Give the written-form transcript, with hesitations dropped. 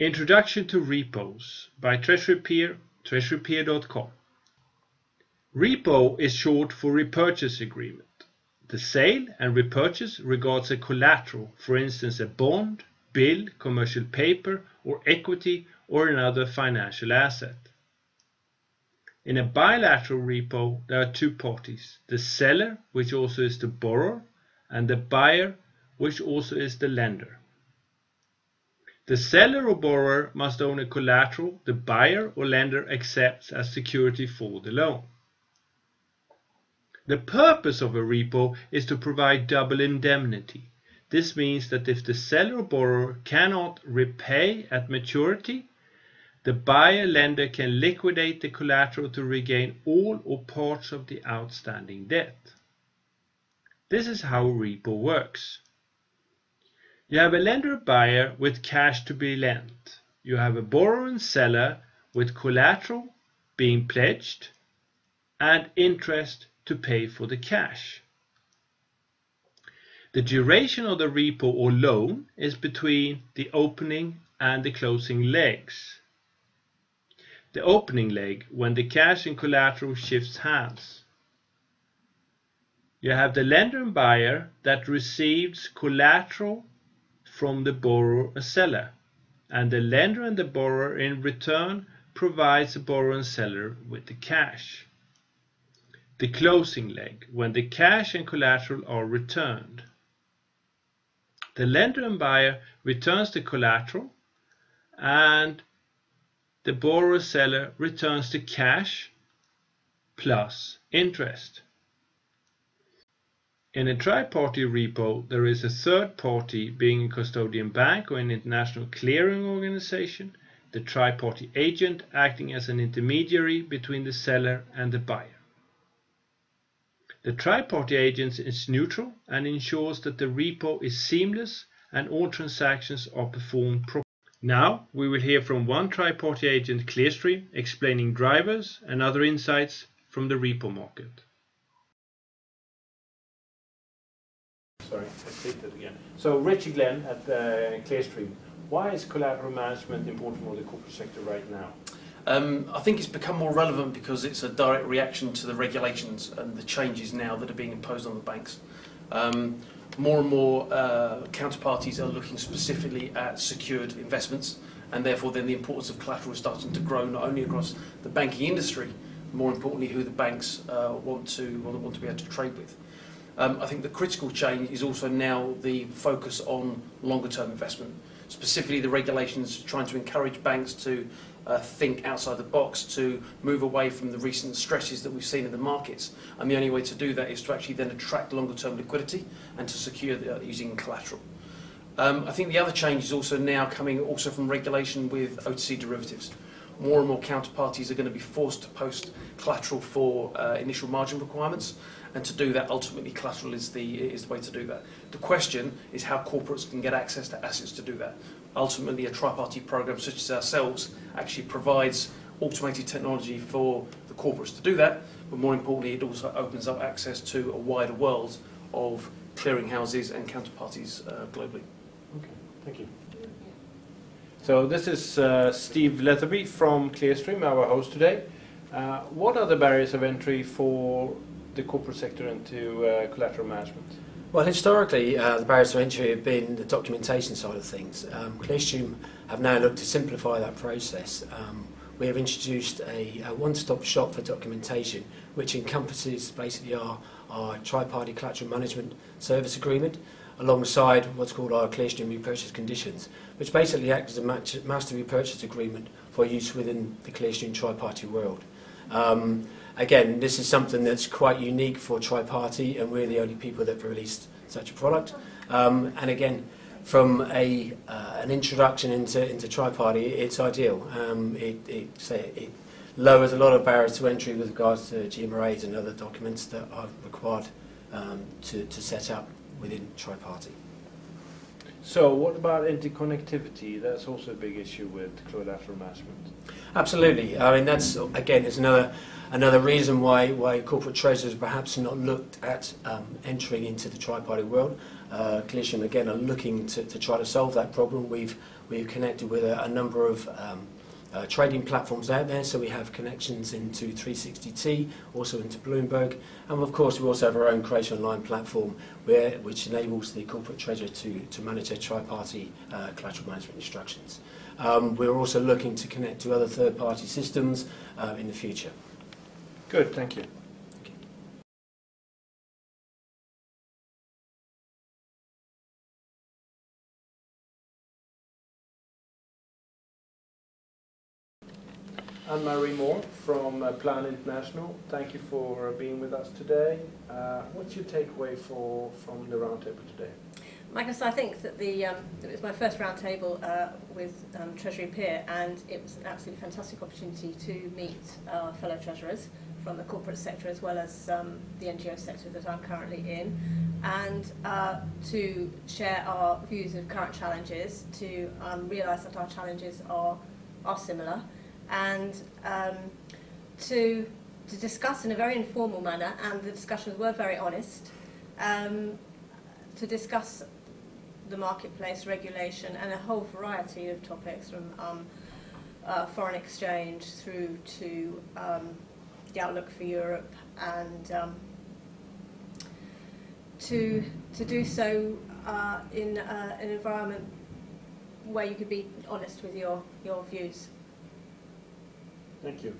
Introduction to Repos by TreasuryPeer, TreasuryPeer.com. Repo is short for repurchase agreement. The sale and repurchase regards a collateral, for instance a bond, bill, commercial paper, or equity, or another financial asset. In a bilateral repo, there are two parties, the seller, which also is the borrower, and the buyer, which also is the lender. The seller or borrower must own a collateral the buyer or lender accepts as security for the loan. The purpose of a repo is to provide double indemnity. This means that if the seller or borrower cannot repay at maturity, the buyer lender can liquidate the collateral to regain all or parts of the outstanding debt. This is how a repo works. You have a lender or buyer with cash to be lent. You have a borrower and seller with collateral being pledged and interest to pay for the cash. The duration of the repo or loan is between the opening and the closing legs. The opening leg, when the cash and collateral shifts hands. You have the lender and buyer that receives collateral from the borrower or seller, and the lender and the borrower in return provides the borrower and seller with the cash. The closing leg, when the cash and collateral are returned. The lender and buyer returns the collateral, and the borrower or seller returns the cash plus interest. In a tri-party repo, there is a third party, being a custodian bank or an international clearing organization, the tri-party agent acting as an intermediary between the seller and the buyer. The tri-party agent is neutral and ensures that the repo is seamless and all transactions are performed properly. Now we will hear from one tri-party agent, Clearstream, explaining drivers and other insights from the repo market. Sorry, let's take that again. So, Richie Glenn at Clearstream, why is collateral management important for the corporate sector right now? I think it's become more relevant because it's a direct reaction to the regulations and the changes now that are being imposed on the banks. More and more counterparties are looking specifically at secured investments, and therefore then the importance of collateral is starting to grow not only across the banking industry, more importantly who the banks want to be able to trade with. I think the critical change is also now the focus on longer term investment, specifically the regulations trying to encourage banks to think outside the box, to move away from the recent stresses that we've seen in the markets, and the only way to do that is to actually then attract longer term liquidity and to secure that using collateral. I think the other change is also now coming also from regulation with OTC derivatives. More and more counterparties are going to be forced to post collateral for initial margin requirements, and to do that ultimately collateral is the way to do that. The question is how corporates can get access to assets to do that. Ultimately a tri-party program such as ourselves actually provides automated technology for the corporates to do that, but more importantly it also opens up access to a wider world of clearinghouses and counterparties globally. Okay, thank you. So this is Steve Letherby from Clearstream, our host today. What are the barriers of entry for the corporate sector into collateral management? Well, historically the barriers to entry have been the documentation side of things. Clearstream have now looked to simplify that process. We have introduced a one-stop shop for documentation, which encompasses basically our tri-party collateral management service agreement, alongside what's called our Clearstream repurchase conditions, which basically act as a master repurchase agreement for use within the Clearstream tri-party world. Again, this is something that's quite unique for tri-party, and we're the only people that have released such a product. And again, from an introduction into tri-party, it's ideal. It lowers a lot of barriers to entry with regards to GMRAs and other documents that are required to set up within tri-party. So what about interconnectivity? That's also a big issue with collateral management. Absolutely. I mean, that's again, it's another reason why corporate treasurers perhaps not looked at entering into the tri-party world. Clearstream again are looking to try to solve that problem. We've We're connected with a number of trading platforms out there, so we have connections into 360T, also into Bloomberg, and of course we also have our own Creation Online platform, which enables the corporate treasurer to manage their tri-party collateral management instructions. We're also looking to connect to other third-party systems in the future. Good, thank you. Anne-Marie Moore from Plan International, thank you for being with us today. What's your takeaway from the roundtable today? Magnus, I think that it was my first roundtable with Treasury Peer, and it was an absolutely fantastic opportunity to meet our fellow treasurers from the corporate sector as well as the NGO sector that I'm currently in, and to share our views of current challenges, to realise that our challenges are similar, and to discuss in a very informal manner, and the discussions were very honest, to discuss the marketplace, regulation, and a whole variety of topics from foreign exchange through to the outlook for Europe, and to do so in an environment where you could be honest with your views. Thank you.